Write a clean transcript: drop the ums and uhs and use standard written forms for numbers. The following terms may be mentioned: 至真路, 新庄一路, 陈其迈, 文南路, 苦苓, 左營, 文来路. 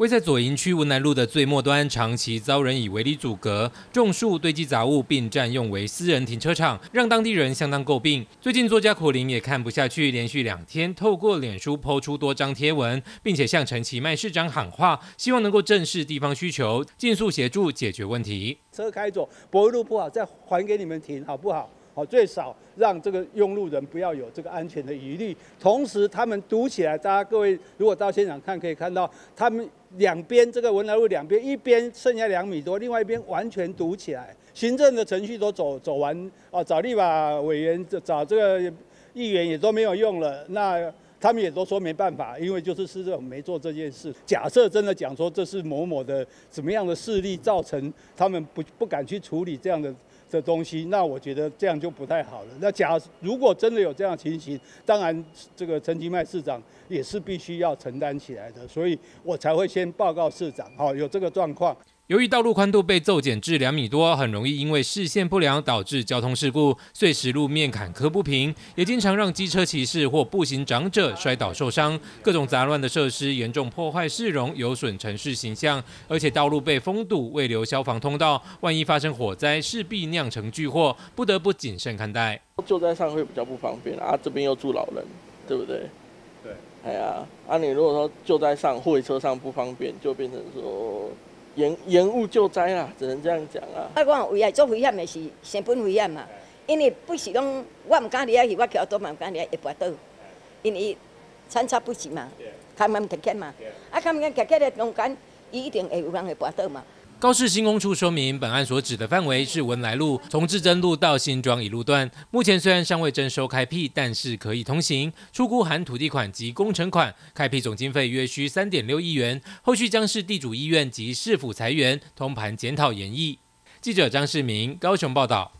位在左营区文南路的最末端，长期遭人以围篱阻隔、种树、堆积杂物，并占用为私人停车场，让当地人相当诟病。最近作家苦苓也看不下去，连续2天透过脸书抛出多张贴文，并且向陈其迈市长喊话，希望能够正视地方需求，尽速协助解决问题。车开走，柏油路不好，再还给你们停，好不好？ 最少让这个用路人不要有这个安全的疑虑。同时，他们堵起来，大家各位如果到现场看，可以看到他们两边这个文南路两边，一边剩下2米多，另外一边完全堵起来。行政的程序都走完哦，找立法委员、找这个议员也都没有用了。那 他们也都说没办法，因为就是市政府没做这件事。假设真的讲说这是某某的怎么样的势力造成他们不敢去处理这样的东西，那我觉得这样就不太好了。那如果真的有这样的情形，当然这个陈其迈市长也是必须要承担起来的，所以我才会先报告市长，好，有这个状况。 由于道路宽度被骤减至2米多，很容易因为视线不良导致交通事故，碎石路面坎坷不平，也经常让机车骑士或步行长者摔倒受伤。各种杂乱的设施严重破坏市容，有损城市形象。而且道路被封堵，未留消防通道，万一发生火灾，势必酿成巨祸，不得不谨慎看待。救灾上会比较不方便啊，这边又住老人，对不对？对。哎呀，你如果说救灾上、货车上不方便，就变成说 延误救灾啦，只能这样讲啊。我讲危险，做危险的是成本危险嘛，因为不是讲我唔敢离啊，我桥都嘛唔敢离，会摔倒，因为参差不齐嘛，他们夹夹嘛，他们夹夹的中间，一定会有人会摔倒嘛。 高市新工处说明，本案所指的范围是文来路从至真路到新庄一路段。目前虽然尚未征收开辟，但是可以通行。初估含土地款及工程款，开辟总经费约需3.6亿元。后续将是地主意愿及市府裁员通盘检讨研议。记者张世明，高雄报道。